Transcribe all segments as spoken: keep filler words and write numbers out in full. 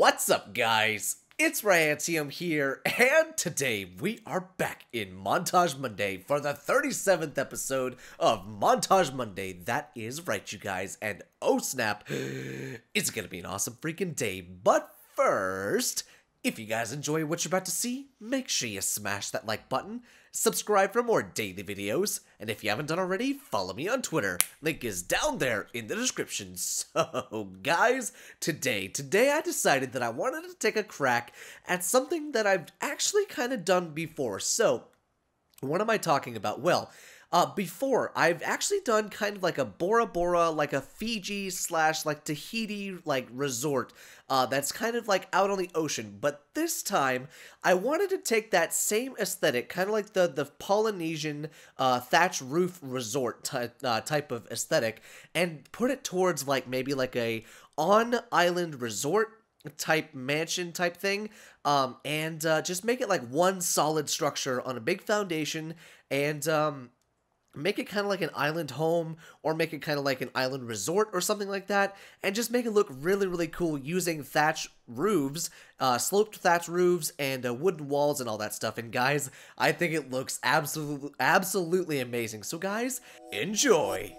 What's up, guys? It's RYANT one um here, and today we are back in Montage Monday for the thirty-seventh episode of Montage Monday. That is right, you guys, and oh snap, it's gonna be an awesome freaking day. But first, if you guys enjoy what you're about to see, make sure you smash that like button, subscribe for more daily videos, and if you haven't done already, follow me on Twitter. Link is down there in the description. So guys, today, today I decided that I wanted to take a crack at something that I've actually kind of done before. So what am I talking about? Well, Uh, before, I've actually done kind of like a Bora Bora, like a Fiji slash like Tahiti like resort uh, that's kind of like out on the ocean, but this time I wanted to take that same aesthetic, kind of like the, the Polynesian uh, thatch roof resort type, uh, type of aesthetic, and put it towards like maybe like a on-island resort type mansion type thing, um, and uh, just make it like one solid structure on a big foundation, and um, make it kind of like an island home, or make it kind of like an island resort or something like that, and just make it look really, really cool using thatch roofs, uh, sloped thatch roofs, and uh, wooden walls and all that stuff. And guys, I think it looks absolutely, absolutely amazing. So guys, enjoy!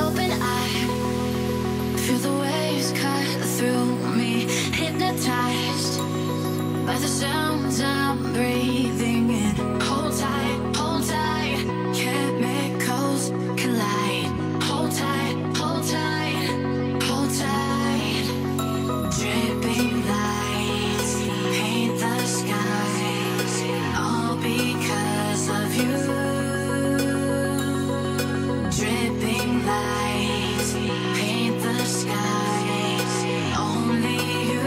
open eye, feel the waves cut through me, hypnotized by the sounds I'm breathing in. Hold tight, hold tight, chemicals collide. Hold tight, hold tight, hold tight. Dripping lights paint the skies, all because of you. Dripping lights paint the skies, only you.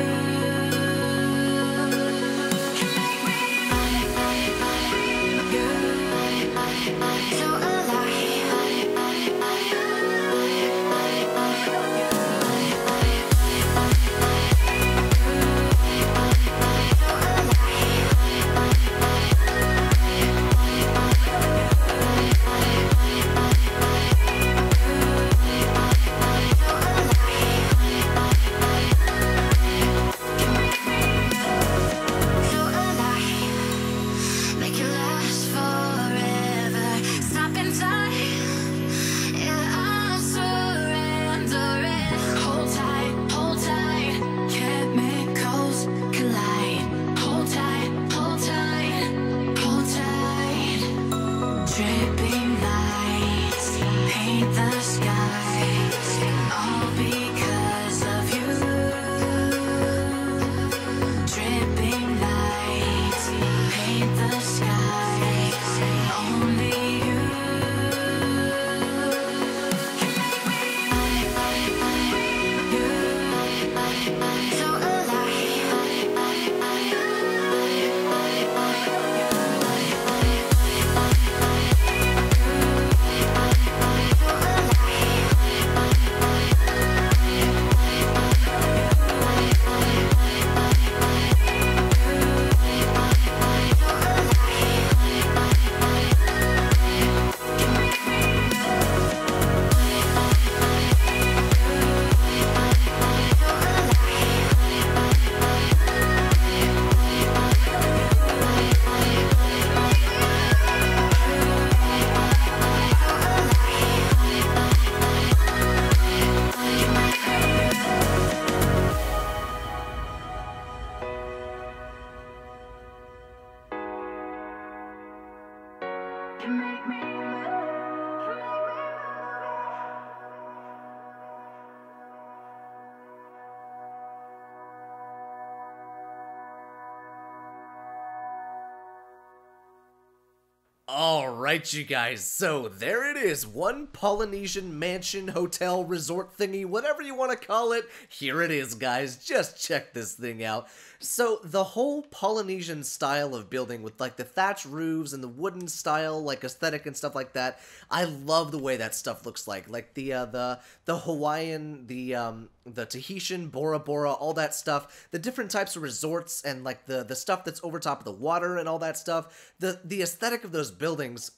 Alright you guys, so there it is, one Polynesian mansion, hotel, resort thingy, whatever you want to call it, here it is guys, just check this thing out. So the whole Polynesian style of building with like the thatch roofs and the wooden style like aesthetic and stuff like that, I love the way that stuff looks like, like the, uh, the, the Hawaiian, the, um, the Tahitian, Bora Bora, all that stuff, the different types of resorts and like the, the stuff that's over top of the water and all that stuff, the, the aesthetic of those buildings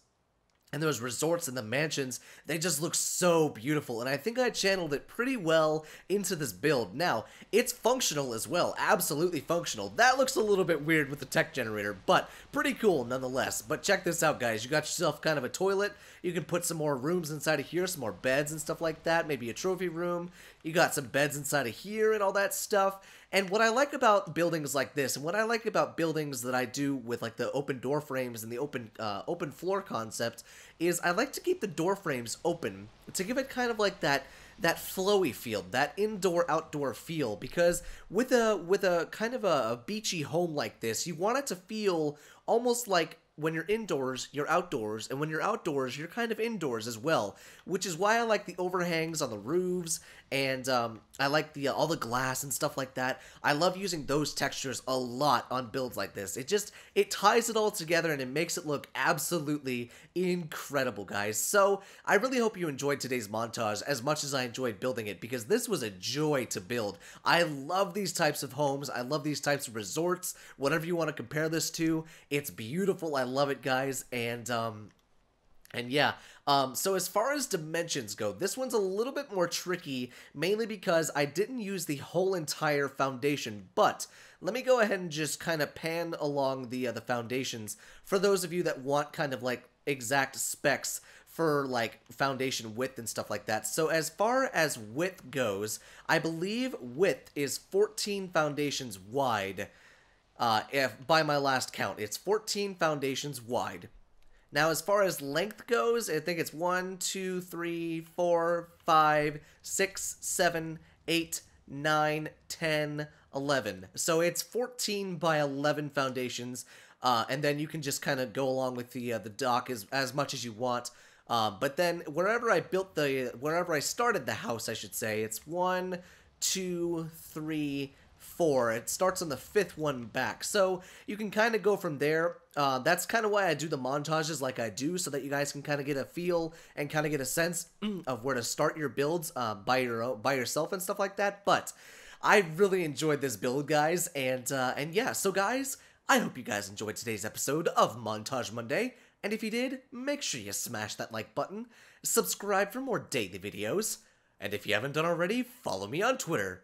and those resorts and the mansions, they just look so beautiful, and I think I channeled it pretty well into this build. Now, it's functional as well, absolutely functional. That looks a little bit weird with the tech generator, but pretty cool nonetheless. But check this out, guys. You got yourself kind of a toilet. You can put some more rooms inside of here, some more beds and stuff like that, maybe a trophy room. You got some beds inside of here and all that stuff. And what I like about buildings like this, and what I like about buildings that I do with like the open door frames and the open uh, open floor concept, is I like to keep the door frames open to give it kind of like that that flowy feel, that indoor-outdoor feel, because with a with a kind of a, a beachy home like this, you want it to feel almost like when you're indoors, you're outdoors, and when you're outdoors, you're kind of indoors as well, which is why I like the overhangs on the roofs, and um, I like the uh, all the glass and stuff like that. I love using those textures a lot on builds like this. It just, it ties it all together, and it makes it look absolutely incredible, guys. So, I really hope you enjoyed today's montage as much as I enjoyed building it, because this was a joy to build. I love these types of homes, I love these types of resorts, whatever you want to compare this to, it's beautiful, I love it guys, and um and yeah um so as far as dimensions go, this one's a little bit more tricky, mainly because I didn't use the whole entire foundation, but let me go ahead and just kind of pan along the uh, the foundations for those of you that want kind of like exact specs for like foundation width and stuff like that. So as far as width goes, I believe width is fourteen foundations wide. Uh, if by my last count, it's fourteen foundations wide. Now, as far as length goes, I think it's one, two, three, four, five, six, seven, eight, nine, ten, eleven. So it's fourteen by eleven foundations, uh, and then you can just kind of go along with the uh, the dock as as much as you want. Uh, but then wherever I built the wherever I started the house, I should say, it's one, two, three, four. It starts on the fifth one back, so you can kind of go from there. Uh, that's kind of why I do the montages like I do, so that you guys can kind of get a feel and kind of get a sense of where to start your builds uh, by your own, by yourself and stuff like that. But I really enjoyed this build, guys, and uh, and yeah. So guys, I hope you guys enjoyed today's episode of Montage Monday. And if you did, make sure you smash that like button, subscribe for more daily videos, and if you haven't done already, follow me on Twitter.